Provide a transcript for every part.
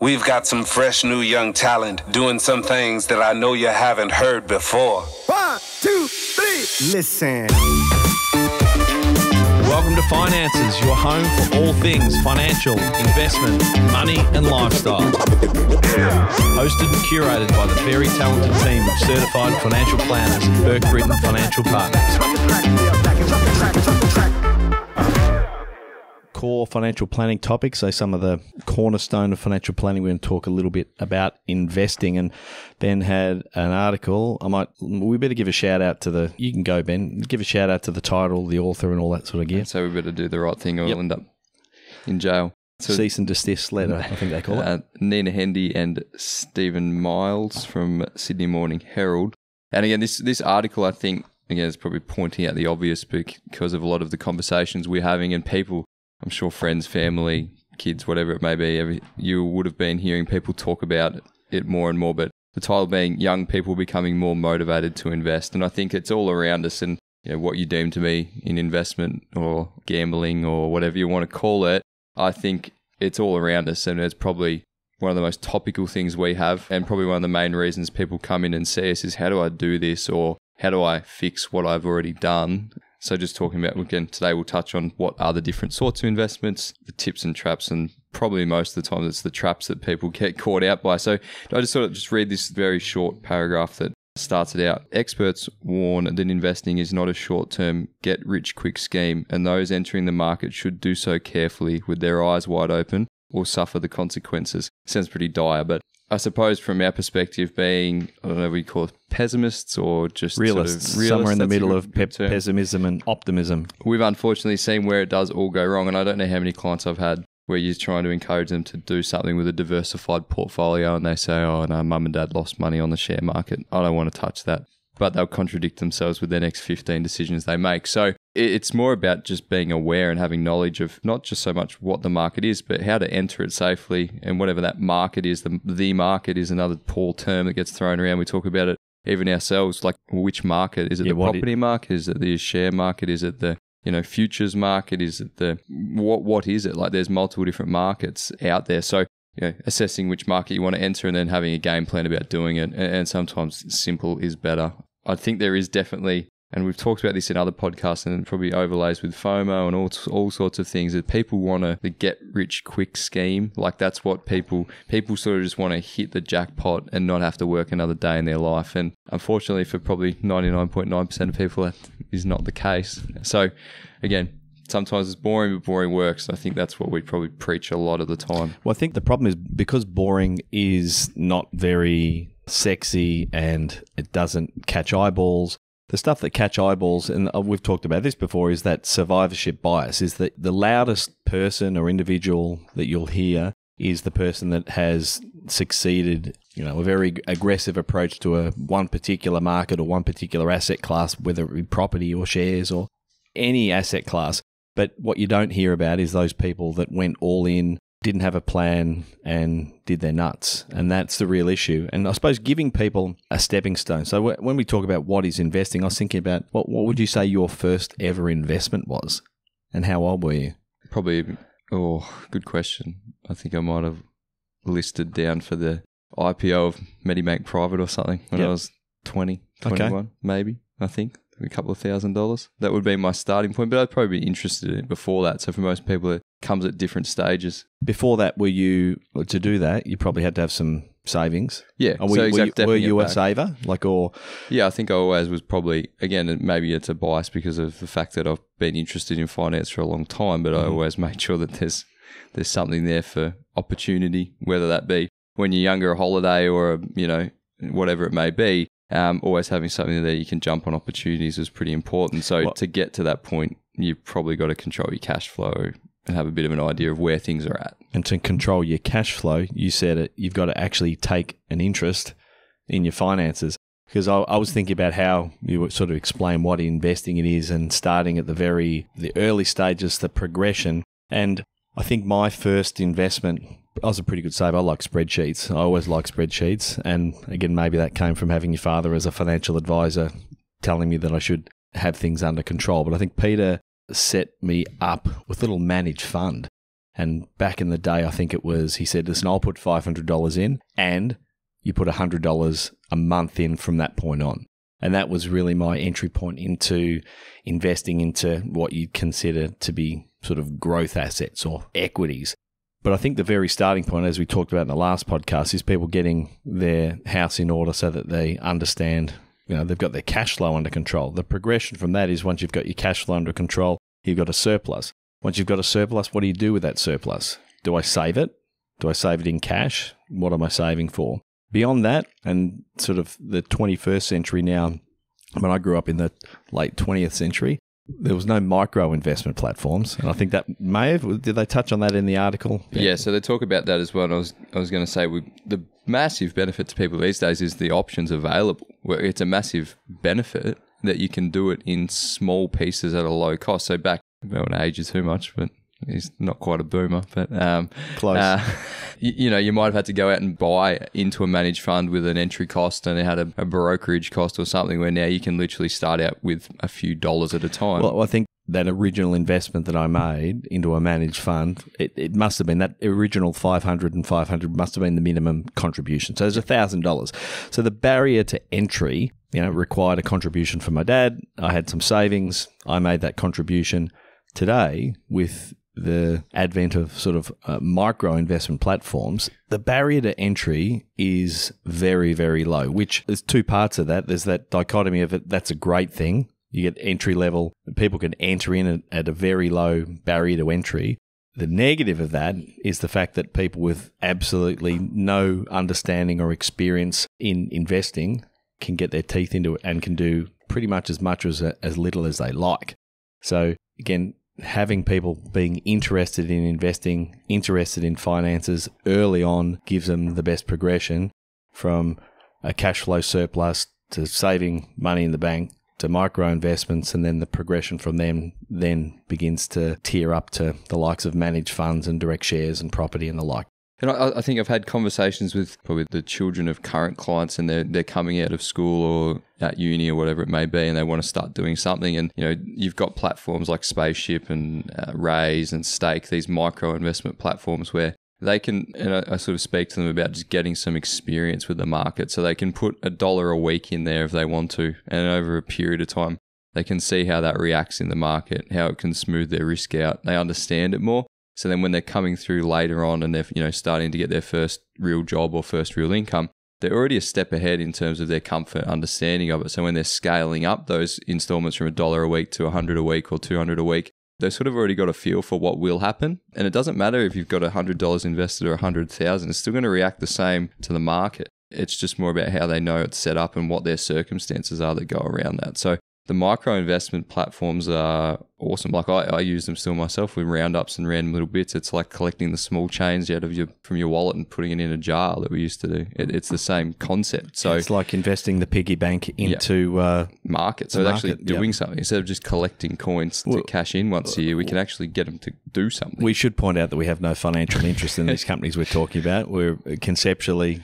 We've got some fresh new young talent doing some things that I know you haven't heard before. 1, 2, 3, listen. Welcome to Finances, your home for all things financial, investment, money and lifestyle. Hosted and curated by the very talented team of certified financial planners at Burke Britton Financial Partners. Core financial planning topics, so some of the cornerstone of financial planning. We're going to talk a little bit about investing, and Ben had an article. We better give a shout out to the, you can go Ben, give a shout out to the title, the author and all that sort of gear. So we better do the right thing or we'll end up in jail. So cease and desist letter, I think they call it. Nina Hendy and Stephen Miles from Sydney Morning Herald. And again, this article, I think, again, is probably pointing out the obvious because of a lot of the conversations we're having, and people, I'm sure friends, family, kids, whatever it may be, you would have been hearing people talk about it more and more, but the title being Young People Becoming More Motivated to Invest. And I think it's all around us, and you know, what you deem to be in investment or gambling or whatever you want to call it, I think it's all around us, and it's probably one of the most topical things we have, and probably one of the main reasons people come in and see us is, how do I do this, or how do I fix what I've already done? So just talking about, again, today we'll touch on what are the different sorts of investments, the tips and traps, and probably most of the time it's the traps that people get caught out by. So I just sort of just read this very short paragraph that starts it out. Experts warn that investing is not a short-term get-rich-quick scheme, and those entering the market should do so carefully with their eyes wide open or suffer the consequences. Sounds pretty dire, but I suppose from our perspective being, I don't know, we call it pessimists or just realists, sort of somewhere in the middle of pessimism and optimism. We've unfortunately seen where it does all go wrong, and I don't know how many clients I've had where you're trying to encourage them to do something with a diversified portfolio, and they say, oh no, mum and dad lost money on the share market, I don't want to touch that. But they'll contradict themselves with their next 15 decisions they make. So it's more about just being aware and having knowledge of not just so much what the market is, but how to enter it safely. And whatever that market is, the market is another poor term that gets thrown around. We talk about it even ourselves, like which market? Is it the property market? Is it the share market? Is it the futures market? Is it the what is it? Like there's multiple different markets out there. So assessing which market you want to enter and then having a game plan about doing it. And sometimes simple is better. I think there is definitely, and we've talked about this in other podcasts and probably overlays with FOMO and all sorts of things, that people want the get-rich-quick scheme. Like that's what people sort of just want to hit the jackpot and not have to work another day in their life. And unfortunately for probably 99.9% of people, that is not the case. So again, sometimes it's boring, but boring works. I think that's what we probably preach a lot of the time. Well, I think the problem is because boring is not very sexy and it doesn't catch eyeballs. The stuff that catch eyeballs, and we've talked about this before, is that survivorship bias, is that the loudest person or individual that you'll hear is the person that has succeeded, a very aggressive approach to one particular market or one particular asset class, whether it be property or shares or any asset class. But what you don't hear about is those people that went all in, didn't have a plan and did their nuts. And that's the real issue. And I suppose giving people a stepping stone. So when we talk about what is investing, I was thinking about what would you say your first ever investment was? And how old were you? Probably, good question. I think I might have listed down for the IPO of Medibank Private or something when I was 20, 21, maybe, I think. A couple of $1,000. That would be my starting point, but I'd probably be interested in it before that. So for most people, it comes at different stages. Before that, to do that, you probably had to have some savings. Yeah. Were you a saver? Yeah, I think I always was probably, again, maybe it's a bias because of the fact that I've been interested in finance for a long time, but I always make sure that there's something there for opportunity, whether that be when you're younger, a holiday or, whatever it may be. Always having something there you can jump on opportunities is pretty important. So to get to that point, you've probably got to control your cash flow and have a bit of an idea of where things are at. And to control your cash flow, you said it, you've got to actually take an interest in your finances. Because I was thinking about how you sort of explain what investing it is and starting at the early stages, the progression. And I think my first investment, I was a pretty good saver. I like spreadsheets. I always like spreadsheets. And again, maybe that came from having your father as a financial advisor telling me that I should have things under control. But I think Peter set me up with a little managed fund. And back in the day, I think it was, he said, listen, I'll put $500 in and you put $100 a month in from that point on. And that was really my entry point into investing into what you'd consider to be sort of growth assets or equities. But I think the very starting point, as we talked about in the last podcast, is people getting their house in order so that they understand, you know, they've got their cash flow under control. The progression from that is once you've got your cash flow under control, you've got a surplus. Once you've got a surplus, what do you do with that surplus? Do I save it? Do I save it in cash? What am I saving for? Beyond that, and sort of the 21st century now, when I grew up in the late 20th century, there was no micro investment platforms. And I think that may have, did they touch on that in the article? Yeah, so they talk about that as well. And I was going to say, the massive benefit to people these days is the options available. Where it's a massive benefit that you can do it in small pieces at a low cost. So back, well, an age is too much, but he's not quite a boomer, but close. You might have had to go out and buy into a managed fund with an entry cost, and it had a brokerage cost or something, where now you can literally start out with a few dollars at a time. Well, I think that original investment that I made into a managed fund, it must have been that original 500 and 500 must have been the minimum contribution. So there's $1,000. So the barrier to entry, you know, required a contribution from my dad. I had some savings. I made that contribution. Today, with the advent of sort of micro investment platforms, the barrier to entry is very, very low, which there's two parts of that. There's that dichotomy of it, that's a great thing. You get entry level, people can enter in at a very low barrier to entry. The negative of that is the fact that people with absolutely no understanding or experience in investing can get their teeth into it and can do pretty much as little as they like. So again, having people being interested in investing, interested in finances early on gives them the best progression from a cash flow surplus to saving money in the bank to micro investments. And then the progression from them then begins to tier up to the likes of managed funds and direct shares and property and the like. And I think I've had conversations with probably the children of current clients, and they're coming out of school or at uni or whatever it may be, and they want to start doing something. And, you know, you've got platforms like Spaceship and Raiz and Stake, these micro investment platforms where they can, and I sort of speak to them about just getting some experience with the market. So they can put $1 a week in there if they want to, and over a period of time, they can see how that reacts in the market, how it can smooth their risk out. They understand it more. So then when they're coming through later on and they're, you know, starting to get their first real job or first real income, they're already a step ahead in terms of their comfort, understanding of it. So when they're scaling up those installments from $1 a week to $100 a week or $200 a week, they've sort of already got a feel for what will happen. And it doesn't matter if you've got $100 invested or $100,000, it's still going to react the same to the market. It's just more about how they know it's set up and what their circumstances are that go around that. So the micro investment platforms are awesome. Like I use them still myself with roundups and random little bits. It's like collecting the small change out of from your wallet and putting it in a jar that we used to do. It's the same concept. So it's like investing the piggy bank into markets. So it's actually doing something instead of just collecting coins to cash in once a year. We can actually get them to do something. We should point out that we have no financial interest in these companies we're talking about. We're conceptually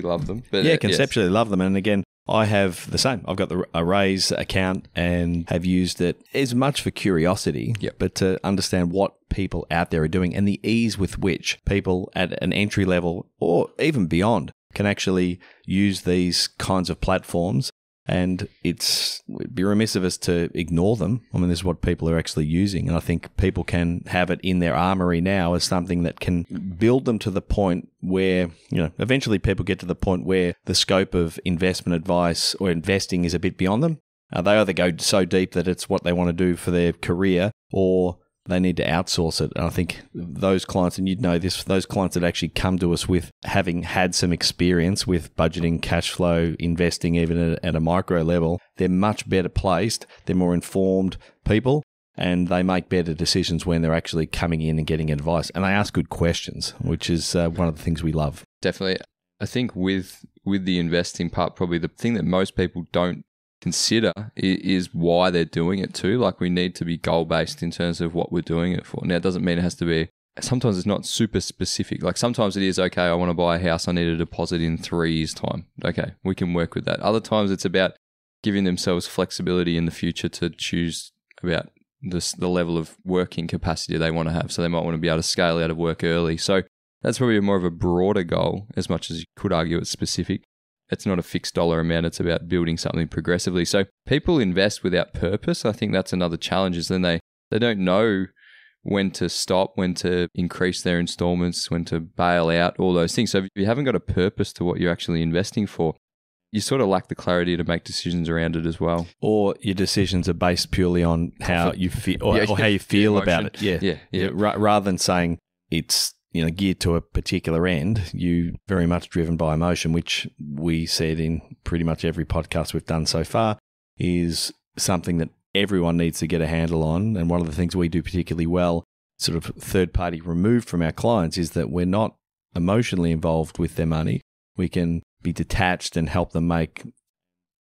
love them. But yeah, conceptually love them. And again, I have the same. I've got a Raiz account and have used it as much for curiosity, but to understand what people out there are doing and the ease with which people at an entry level or even beyond can actually use these kinds of platforms. And it'd be remiss of us to ignore them. I mean, this is what people are actually using. And I think people can have it in their armory now as something that can build them to the point where, you know, eventually people get to the point where the scope of investment advice or investing is a bit beyond them. They either go so deep that it's what they want to do for their career, or they need to outsource it. And I think those clients, and you'd know this, those clients that actually come to us with having had some experience with budgeting, cash flow, investing, even at a micro level, they're much better placed. They're more informed people, and they make better decisions when they're actually coming in and getting advice. And they ask good questions, which is one of the things we love. Definitely. I think with the investing part, probably the thing that most people don't consider is why they're doing it too. Like, we need to be goal-based in terms of what we're doing it for. Now, it doesn't mean it has to be, sometimes it's not super specific. Like, sometimes it is, okay, I want to buy a house, I need a deposit in 3 years' time. Okay, we can work with that. Other times it's about giving themselves flexibility in the future to choose about the level of working capacity they want to have. So they might want to be able to scale out of work early. So that's probably more of a broader goal, as much as you could argue it's specific. It's not a fixed dollar amount. It's about building something progressively. So people invest without purpose. I think that's another challenge, is then they don't know when to stop, when to increase their installments, when to bail out, all those things. So if you haven't got a purpose to what you're actually investing for, you sort of lack the clarity to make decisions around it as well. Or your decisions are based purely on how you feel, or how you feel about it. Rather than saying it's geared to a particular end, you're very much driven by emotion, which we said in pretty much every podcast we've done so far is something that everyone needs to get a handle on. And one of the things we do particularly well, sort of third party removed from our clients, is that we're not emotionally involved with their money. We can be detached and help them make,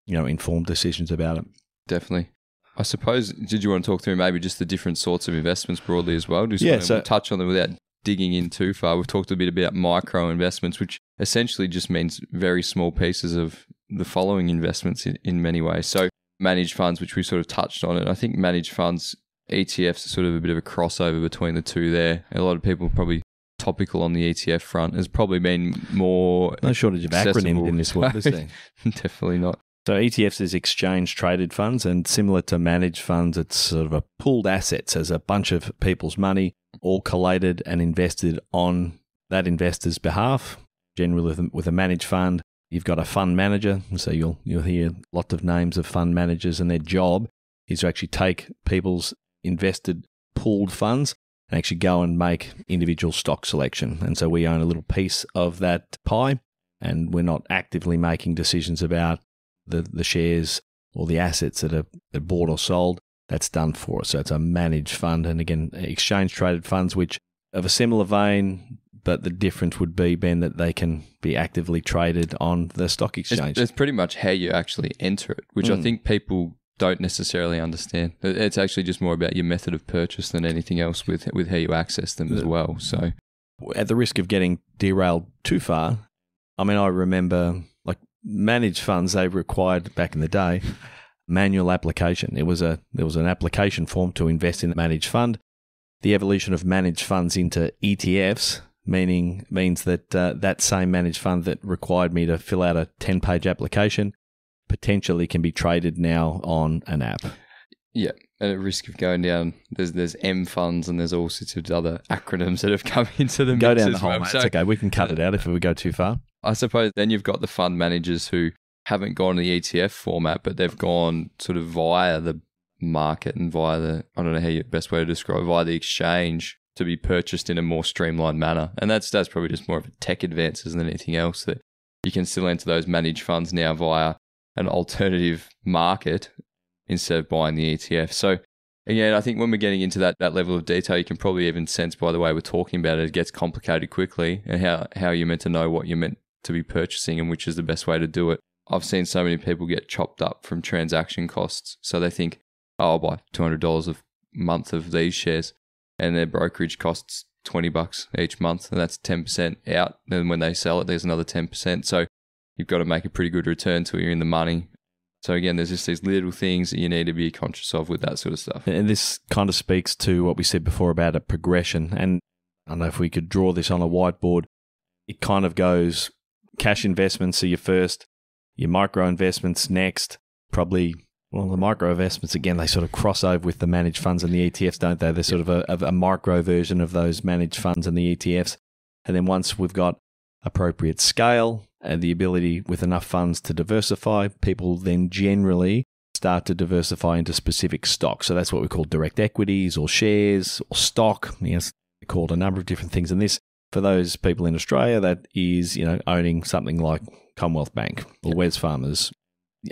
informed decisions about it. Definitely. I suppose, did you want to talk through maybe just the different sorts of investments broadly as well? Just want to touch on them without digging in too far. We've talked a bit about micro investments, which essentially just means very small pieces of the following investments in many ways. So managed funds, which we sort of touched on, and I think managed funds, ETFs, are sort of a bit of a crossover between the two there. A lot of people probably topical on the ETF front has probably been more no shortage of acronyms in this world, is there? Definitely not. So ETFs is exchange traded funds, and similar to managed funds, it's sort of a pooled assets as a bunch of people's money all collated and invested on that investor's behalf. Generally, with a managed fund, you've got a fund manager, so you'll hear lots of names of fund managers, and their job is to actually take people's invested pooled funds and actually go and make individual stock selection. And so we own a little piece of that pie, and we're not actively making decisions about the shares or the assets that are bought or sold. That's done for us. So it's a managed fund. And again, exchange traded funds, which of a similar vein, but the difference would be, Ben, that they can be actively traded on the stock exchange. It's pretty much how you actually enter it, which I think people don't necessarily understand. It's actually just more about your method of purchase than anything else with how you access them as well. So, at the risk of getting derailed too far, I mean, I remember like managed funds, they required back in the day manual application. There was an application form to invest in the managed fund. The evolution of managed funds into ETFs means that that same managed fund that required me to fill out a 10-page application potentially can be traded now on an app. Yeah, and at risk of going down, there's M funds and there's all sorts of other acronyms that have come into the mix. Go down the hole, mate. So, it's okay. We can cut it out if we go too far. I suppose then you've got the fund managers who haven't gone to the ETF format, but they've gone sort of via the market and via the, I don't know how your best way to describe, via the exchange to be purchased in a more streamlined manner. And that's probably just more of a tech advances than anything else, that you can still enter those managed funds now via an alternative market instead of buying the ETF. So again, I think when we're getting into that level of detail, you can probably even sense by the way we're talking about it, it gets complicated quickly, and how you're meant to know what you're meant to be purchasing and which is the best way to do it. I've seen so many people get chopped up from transaction costs. So they think, oh, I'll buy $200 a month of these shares, and their brokerage costs $20 each month, and that's 10% out. Then when they sell it, there's another 10%. So you've got to make a pretty good return till you're in the money. So again, there's just these little things that you need to be conscious of with that sort of stuff. And this kind of speaks to what we said before about a progression. And I don't know if we could draw this on a whiteboard. It kind of goes cash investments are your first, your micro investments next, probably. Well, the micro investments, again, they sort of cross over with the managed funds and the ETFs, don't they? They're sort of a micro version of those managed funds and the ETFs. And then once we've got appropriate scale and the ability with enough funds to diversify, people then generally start to diversify into specific stocks. So that's what we call direct equities or shares or stock. Yes, they're called a number of different things. And this, for those people in Australia, that is, owning something like Commonwealth Bank or Wesfarmers,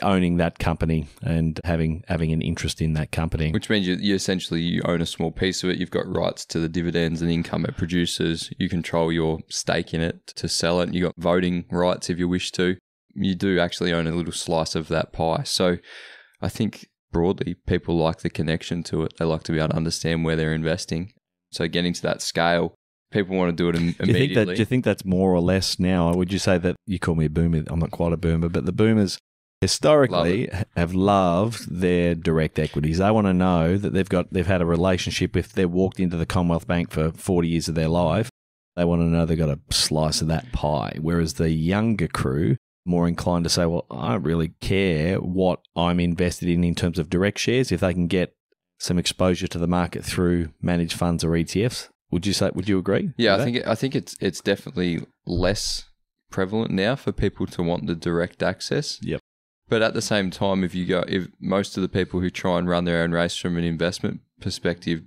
owning that company and having an interest in that company. Which means you essentially own a small piece of it. You've got rights to the dividends and income it produces. You control your stake in it to sell it. You've got voting rights if you wish to. You do actually own a little slice of that pie. So I think broadly, people like the connection to it. They like to be able to understand where they're investing. So getting to that scale, people want to do it immediately. Do you think that's more or less now? Would you say that, you call me a boomer, I'm not quite a boomer, but the boomers historically have loved their direct equities. They want to know that they've had a relationship. If they've walked into the Commonwealth Bank for 40 years of their life, they want to know they've got a slice of that pie. Whereas the younger crew, more inclined to say, well, I don't really care what I'm invested in terms of direct shares. If they can get some exposure to the market through managed funds or ETFs, would you agree? Yeah, I think it's definitely less prevalent now for people to want the direct access. Yep. But at the same time, if most of the people who try and run their own race from an investment perspective,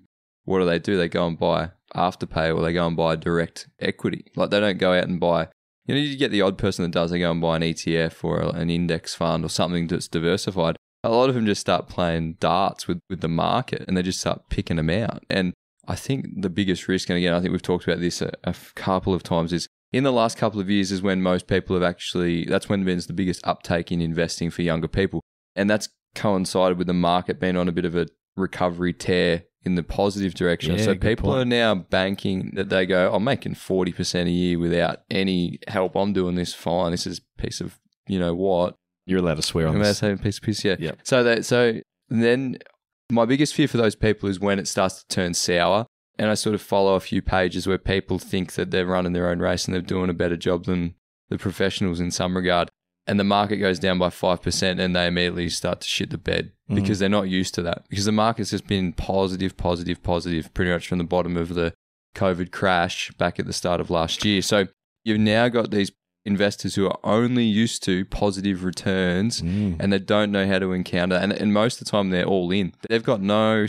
what do? They go and buy Afterpay, or they go and buy direct equity. Like, they don't go out and buy, you get the odd person that does, they go and buy an ETF or an index fund or something that's diversified. A lot of them just start playing darts with the market, and they just start picking them out. And I think the biggest risk, and again, I think we've talked about this a couple of times, is in the last couple of years is when most people have actually, that's when there's the biggest uptake in investing for younger people. And that's coincided with the market being on a bit of a recovery tear in the positive direction. Yeah, so people are now banking that they go, I'm making 40% a year without any help. I'm doing this fine. This is a piece of, what. You're allowed to swear on this. I'm allowed to say piece, yeah. Yep. So then my biggest fear for those people is when it starts to turn sour. And I sort of follow a few pages where people think that they're running their own race and they're doing a better job than the professionals in some regard. And the market goes down by 5% and they immediately start to shit the bed because they're not used to that. Because the market's just been positive, positive, positive, pretty much from the bottom of the COVID crash back at the start of last year. So you've now got these investors who are only used to positive returns and they don't know how to encounter. And most of the time they're all in. They've got no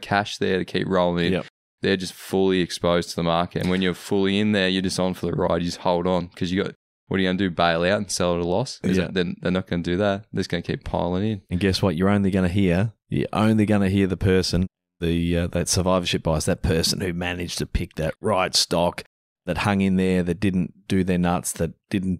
cash there to keep rolling in. Yep. They're just fully exposed to the market. And when you're fully in there, you're just on for the ride. You just hold on because you got, what are you going to do? Bail out and sell at a loss? Yeah. They're not going to do that. They're just going to keep piling in. And guess what? You're only going to hear the person, that survivorship bias, that person who managed to pick that right stock, that hung in there, that didn't do their nuts, that didn't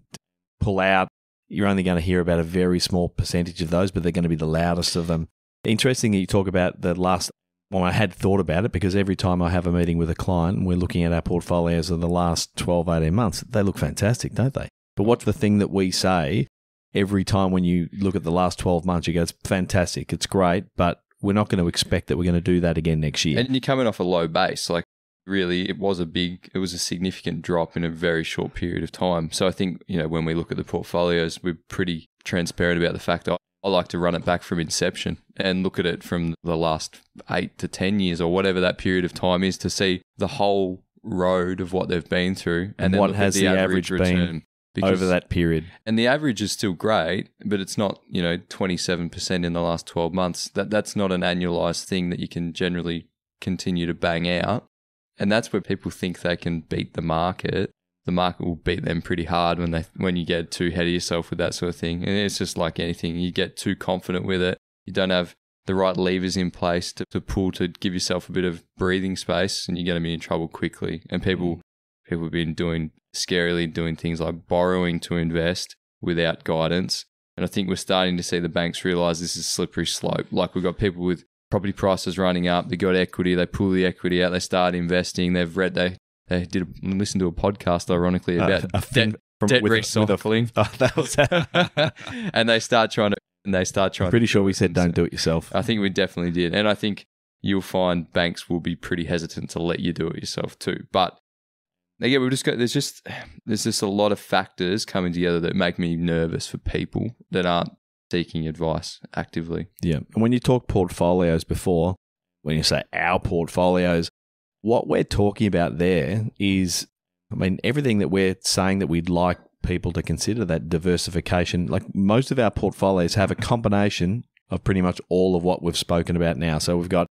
pull out. You're only going to hear about a very small percentage of those, but they're going to be the loudest of them. Interesting that you talk about the last one. I had thought about it because every time I have a meeting with a client and we're looking at our portfolios of the last 12, 18 months, they look fantastic, don't they? But what's the thing that we say every time when you look at the last 12 months, you go, it's fantastic, it's great, but we're not going to expect that we're going to do that again next year. And you're coming off a low base. Like, really, it was a significant drop in a very short period of time. So I think, when we look at the portfolios, we're pretty transparent about the fact that I like to run it back from inception and look at it from the last 8 to 10 years or whatever that period of time is to see the whole road of what they've been through. And then what has the average return been over that period. And the average is still great, but it's not, 27% in the last 12 months. That's not an annualized thing that you can generally continue to bang out. And that's where people think they can beat the market. The market will beat them pretty hard when you get too ahead of yourself with that sort of thing. And it's just like anything. You get too confident with it. You don't have the right levers in place to pull to give yourself a bit of breathing space, and you're going to be in trouble quickly. And people have been doing things like borrowing to invest without guidance. And I think we're starting to see the banks realize this is a slippery slope. Like, we've got people with property prices running up, they got equity, they pull the equity out, they start investing, they listened to a podcast, ironically, about debt recycling. And they start trying. I'm pretty sure we said don't do it yourself. I think we definitely did. And I think you'll find banks will be pretty hesitant to let you do it yourself too. But again, there's just a lot of factors coming together that make me nervous for people that aren't seeking advice actively. Yeah. And when you talk portfolios before, when you say our portfolios, what we're talking about there is, everything that we're saying that we'd like people to consider, that diversification, like most of our portfolios have a combination of pretty much all of what we've spoken about now. So we've got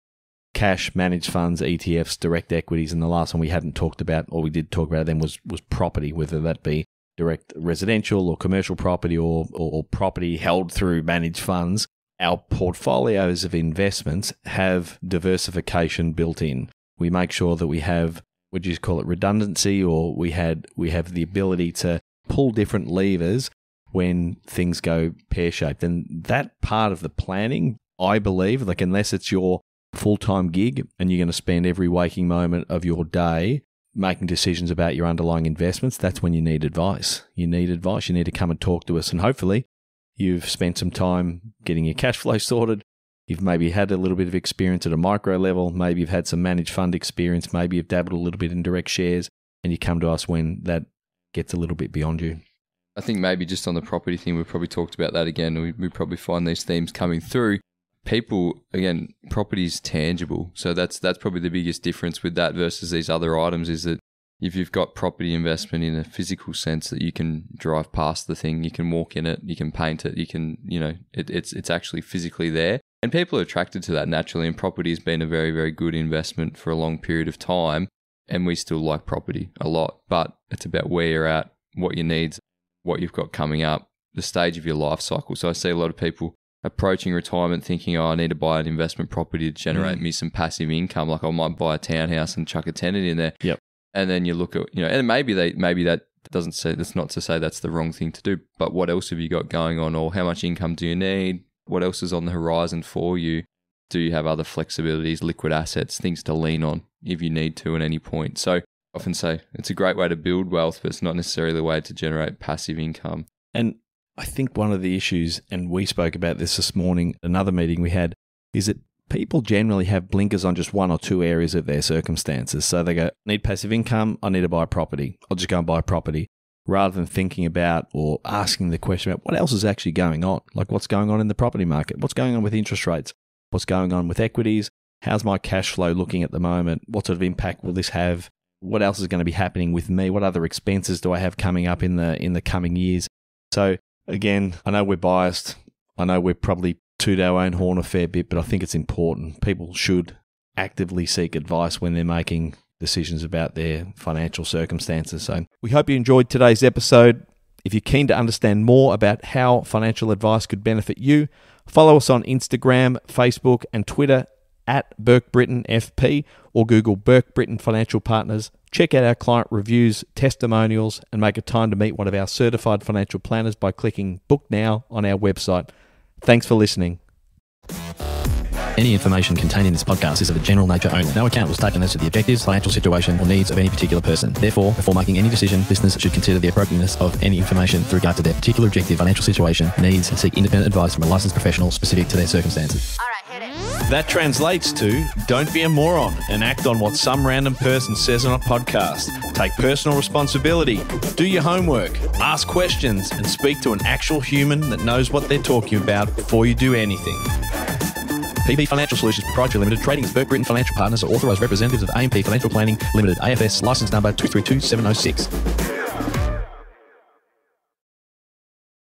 cash, managed funds, ETFs, direct equities, and the last one we hadn't talked about, or we did talk about then, was property, whether that be direct residential or commercial property or property held through managed funds. Our portfolios of investments have diversification built in. We make sure that we have, would you call it redundancy, or we have the ability to pull different levers when things go pear-shaped. And that part of the planning, I believe, like, unless it's your full-time gig and you're going to spend every waking moment of your day making decisions about your underlying investments, that's when you need advice. You need to come and talk to us. And hopefully, You've spent some time getting your cash flow sorted. You've maybe had a little bit of experience at a micro level. Maybe you've had some managed fund experience. Maybe you've dabbled a little bit in direct shares, and you come to us when that gets a little bit beyond you. I think maybe just on the property thing, we've probably talked about that again. We probably find these themes coming through. People, again, property is tangible. So that's probably the biggest difference with that versus these other items is that if you've got property investment in a physical sense that you can drive past the thing, you can walk in it, you can paint it, you can, you know, it's actually physically there. And people are attracted to that naturally. And property has been a very, very good investment for a long period of time. And we still like property a lot, but it's about where you're at, what your needs, what you've got coming up, the stage of your life cycle. So I see a lot of people approaching retirement thinking, oh, I need to buy an investment property to generate me some passive income. Like I might buy a townhouse and chuck a tenant in there. Yep. And then you look at, you know, and maybe that doesn't say, that's not to say that's the wrong thing to do, but what else have you got going on, or how much income do you need? What else is on the horizon for you? Do you have other flexibilities, liquid assets, things to lean on if you need to at any point? So I often say it's a great way to build wealth, but it's not necessarily the way to generate passive income. And I think one of the issues, and we spoke about this morning, another meeting we had, is that people generally have blinkers on just one or two areas of their circumstances. So they go, I need passive income, I need to buy a property. I'll just go and buy a property, rather than thinking about or asking the question about what else is actually going on. Like what's going on in the property market? What's going on with interest rates? What's going on with equities? How's my cash flow looking at the moment? What sort of impact will this have? What else is going to be happening with me? What other expenses do I have coming up in the coming years? So again, I know we're biased. I know we're probably toot our own horn a fair bit, but I think it's important. People should actively seek advice when they're making decisions about their financial circumstances. So we hope you enjoyed today's episode. If you're keen to understand more about how financial advice could benefit you, follow us on Instagram, Facebook, and Twitter at Burke Britton FP, or Google Burke Britton Financial Partners. Check out our client reviews, testimonials, and make a time to meet one of our certified financial planners by clicking Book Now on our website. Thanks for listening. Any information contained in this podcast is of a general nature only. No account was taken as to the objectives, financial situation, or needs of any particular person. Therefore, before making any decision, listeners should consider the appropriateness of any information with regard to their particular objective, financial situation, needs, and seek independent advice from a licensed professional specific to their circumstances. All right, hit it. That translates to don't be a moron and act on what some random person says on a podcast. Take personal responsibility, do your homework, ask questions, and speak to an actual human that knows what they're talking about before you do anything. PB Financial Solutions Pty Limited, trading as Burke Britton Financial Partners, are authorised representatives of AMP Financial Planning Limited, AFS, licence number 232706.